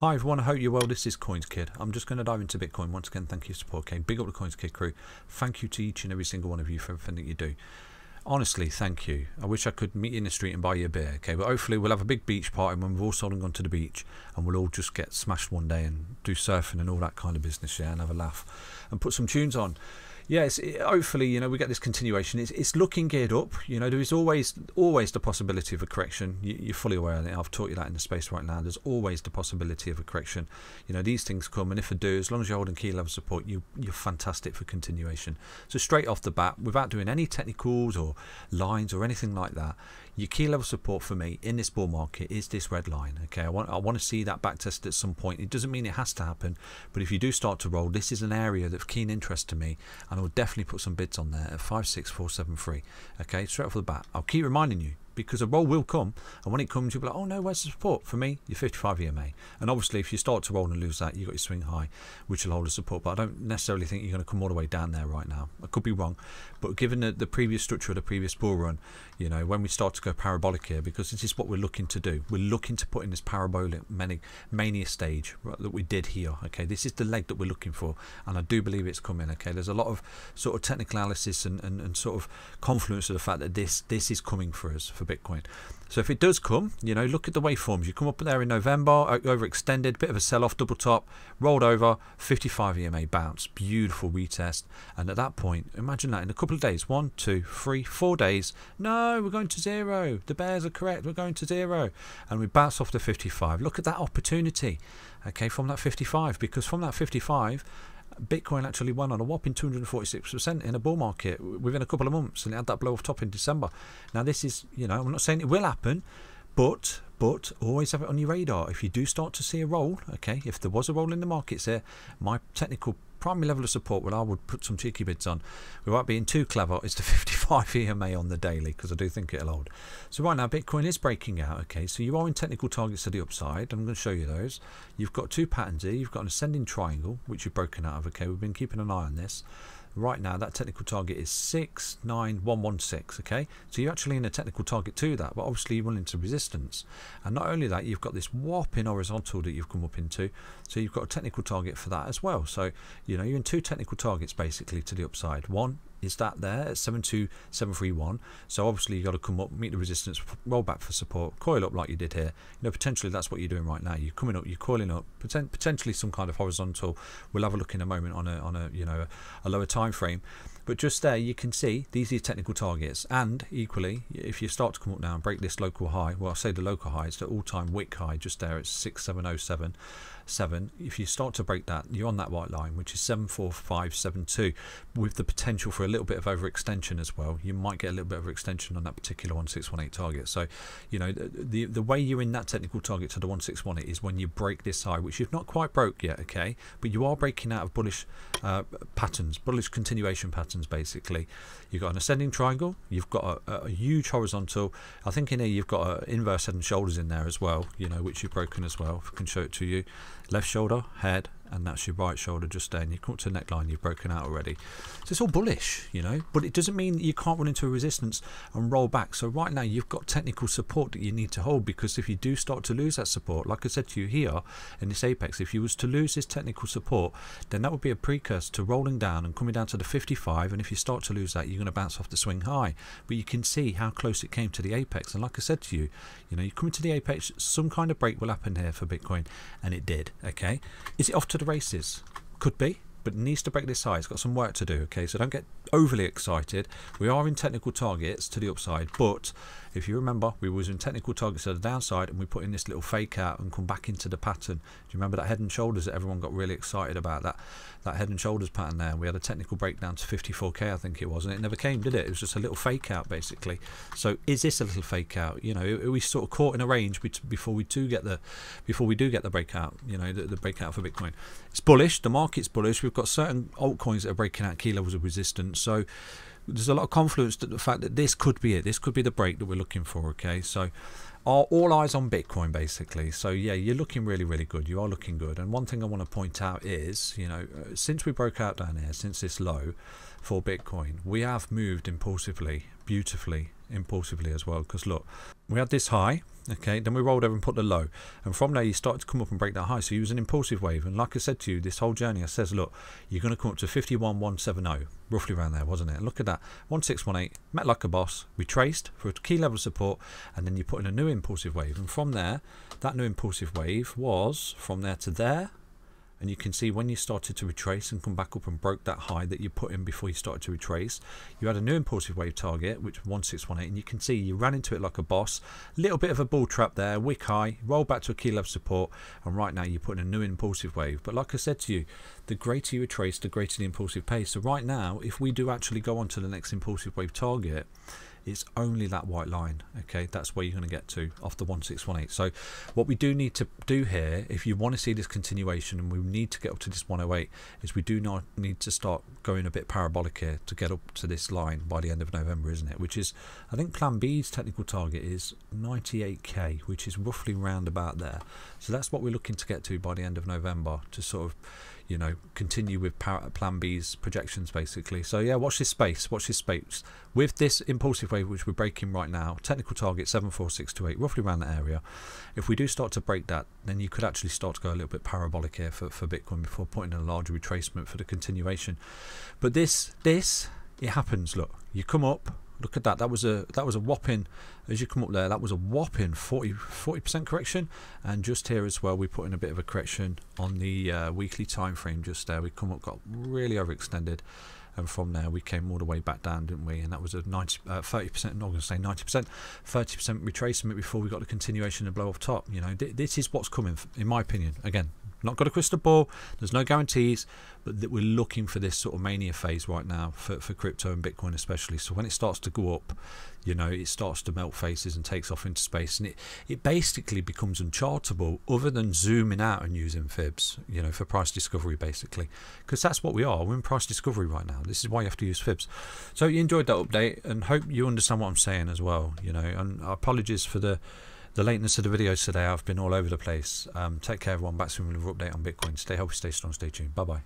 Hi everyone, I hope you're well. This is CoinsKid. I'm just going to dive into Bitcoin once again. Thank you for support, okay? Big up the CoinsKid crew. Thank you to each and every single one of you for everything that you do. Honestly, thank you. I wish I could meet you in the street and buy you a beer, okay? But hopefully we'll have a big beach party when we've all sold and gone to the beach and we'll all just get smashed one day and do surfing and all that kind of business, yeah, and have a laugh and put some tunes on. Yes, hopefully, you know, we get this continuation. It's looking geared up. You know, there is always the possibility of a correction. You're fully aware of it. I've taught you that in the space right now. There's always the possibility of a correction. You know, these things come, and if they do, as long as you're holding key level support, you're fantastic for continuation. So straight off the bat, without doing any technicals or lines or anything like that, your key level support for me in this bull market is this red line. Okay, I want to see that back test at some point. It doesn't mean it has to happen, but if you do start to roll, this is an area that's keen interest to me, and I'll definitely put some bids on there at 56473. Okay, straight off the bat, I'll keep reminding you, because a roll will come, and when it comes you'll be like, oh no, where's the support? For me, your 55 EMA, and obviously if you start to roll and lose that, you've got your swing high, which will hold the support. But I don't necessarily think you're going to come all the way down there right now. I could be wrong, but given the previous structure of the previous bull run, you know, when we start to go parabolic here, because this is what we're looking to do, we're looking to put in this parabolic mania stage, right, that we did here. Okay, this is the leg that we're looking for, and I do believe it's coming. Okay, there's a lot of sort of technical analysis and sort of confluence of the fact that this is coming for us for Bitcoin. So if it does come, you know, look at the waveforms. You come up there in November, overextended, bit of a sell-off, double top, rolled over, 55 EMA bounce, beautiful retest. And at that point, imagine that in a couple of days, 1, 2, 3, 4 days, no, we're going to zero. The bears are correct, we're going to zero. And we bounce off the 55. Look at that opportunity, okay, from that 55, because from that 55, Bitcoin actually won on a whopping 246% in a bull market within a couple of months, and it had that blow off top in December. Now this is, you know, I'm not saying it will happen, but always have it on your radar. If you do start to see a roll, okay, if there was a roll in the markets there, my technical primary level of support, well, I would put some cheeky bids on without being too clever, is the 55 EMA on the daily, because I do think it'll hold. So right now Bitcoin is breaking out, okay, so you are in technical targets to the upside. I'm going to show you those. You've got two patterns here. You've got an ascending triangle which you've broken out of. Okay, we've been keeping an eye on this. Right now that technical target is 69116. Okay, so you're actually in a technical target to that, but obviously you run into resistance. And not only that, you've got this whopping horizontal that you've come up into, so you've got a technical target for that as well. So you know, you're in two technical targets basically to the upside. One is that there at 72731. So obviously you've got to come up, meet the resistance, roll back for support, coil up like you did here. You know, potentially that's what you're doing right now. You're coming up, you're coiling up, potentially some kind of horizontal. We'll have a look in a moment on a you know, a lower time frame. But just there you can see these are technical targets. And equally, if you start to come up now and break this local high, well, I say the local high, it's the all-time wick high just there at 67077. If you start to break that, you're on that white line, which is 74572, with the potential for a little bit of overextension as well. You might get a little bit of overextension on that particular 1618 target. So you know, the way you're in that technical target to the 1618 is when you break this high, which you've not quite broke yet, okay, but you are breaking out of bullish patterns, bullish continuation patterns. Basically, you've got an ascending triangle, you've got a huge horizontal. I think in here you've got an inverse head and shoulders in there as well, you know, which you've broken as well. If I can show it to you, left shoulder, head, and that's your right shoulder just there, and you come up to the neckline, you've broken out already. So it's all bullish, you know, but it doesn't mean you can't run into a resistance and roll back. So right now you've got technical support that you need to hold, because if you do start to lose that support, like I said to you here in this apex, if you was to lose this technical support, then that would be a precursor to rolling down and coming down to the 55. And if you start to lose that, you're going to bounce off the swing high. But you can see how close it came to the apex, and like I said to you, you know, you come into the apex, some kind of break will happen here for Bitcoin, and it did. Okay, is it off to the races? Could be, but it needs to break this high. It's got some work to do, okay, so don't get overly excited. We are in technical targets to the upside, but if you remember, we was in technical targets to the downside, and we put in this little fake out and come back into the pattern. Do you remember that head and shoulders that everyone got really excited about, that head and shoulders pattern there? We had a technical breakdown to 54k, I think it was, and it never came, did it? It was just a little fake out basically. So is this a little fake out? You know, we sort of caught in a range before we do get the breakout, you know, the breakout for Bitcoin. It's bullish, the market's bullish. We've got certain altcoins that are breaking out key levels of resistance, so there's a lot of confluence to the fact that this could be it. This could be the break that we're looking for, okay? So are all eyes on Bitcoin basically. So yeah, you're looking really, really good. You are looking good. And one thing I want to point out is, you know, since we broke out down here, since this low for Bitcoin, we have moved impulsively, beautifully impulsively as well, because look, we had this high, okay, then we rolled over and put the low, and from there you started to come up and break that high. So you was an impulsive wave, and like I said to you, this whole journey I says, look, you're going to come up to 51,170, roughly around there, wasn't it? And look at that, 1618, met like a boss, we traced for a key level of support, and then you put in a new impulsive wave, and from there, that new impulsive wave was from there to there. And you can see when you started to retrace and come back up and broke that high that you put in before you started to retrace, you had a new impulsive wave target, which 1618, and you can see you ran into it like a boss, little bit of a bull trap there, wick high, roll back to a key level support, and right now you're putting a new impulsive wave. But like I said to you, the greater you retrace, the greater the impulsive pace. So right now, if we do actually go on to the next impulsive wave target, it's only that white line, okay? That's where you're going to get to off the 1618. So what we do need to do here, if you want to see this continuation, and we need to get up to this 108, is we do not need to start going a bit parabolic here to get up to this line by the end of November, isn't it? Which is, I think plan B's technical target is 98k, which is roughly round about there. So that's what we're looking to get to by the end of November to sort of, you know, continue with plan B's projections basically. So yeah, watch this space, watch this space. With this impulsive wave which we're breaking right now, technical target 74628, roughly around that area. If we do start to break that, then you could actually start to go a little bit parabolic here for Bitcoin before putting in a larger retracement for the continuation. But this it happens. Look, you come up, look at that, that was a whopping, as you come up there, that was a whopping 40% correction. And just here as well, we put in a bit of a correction on the weekly time frame. Just there we come up, got really overextended, and from there we came all the way back down, didn't we? And that was a 30%, I'm not going to say 90%, 30% retracement before we got the continuation and blow off top. You know, this is what's coming, in my opinion. Again, not got a crystal ball, there's no guarantees, but that we're looking for this sort of mania phase right now for crypto and Bitcoin especially. So when it starts to go up, you know, it starts to melt faces and takes off into space, and it basically becomes unchartable other than zooming out and using fibs, you know, for price discovery basically, because that's what we are, we're in price discovery right now. This is why you have to use fibs. So you enjoyed that update, and hope you understand what I'm saying as well, you know, and apologies for the lateness of the videos today. I've been all over the place. Take care everyone, back soon with another update on Bitcoin. Stay healthy, stay strong, stay tuned. Bye bye.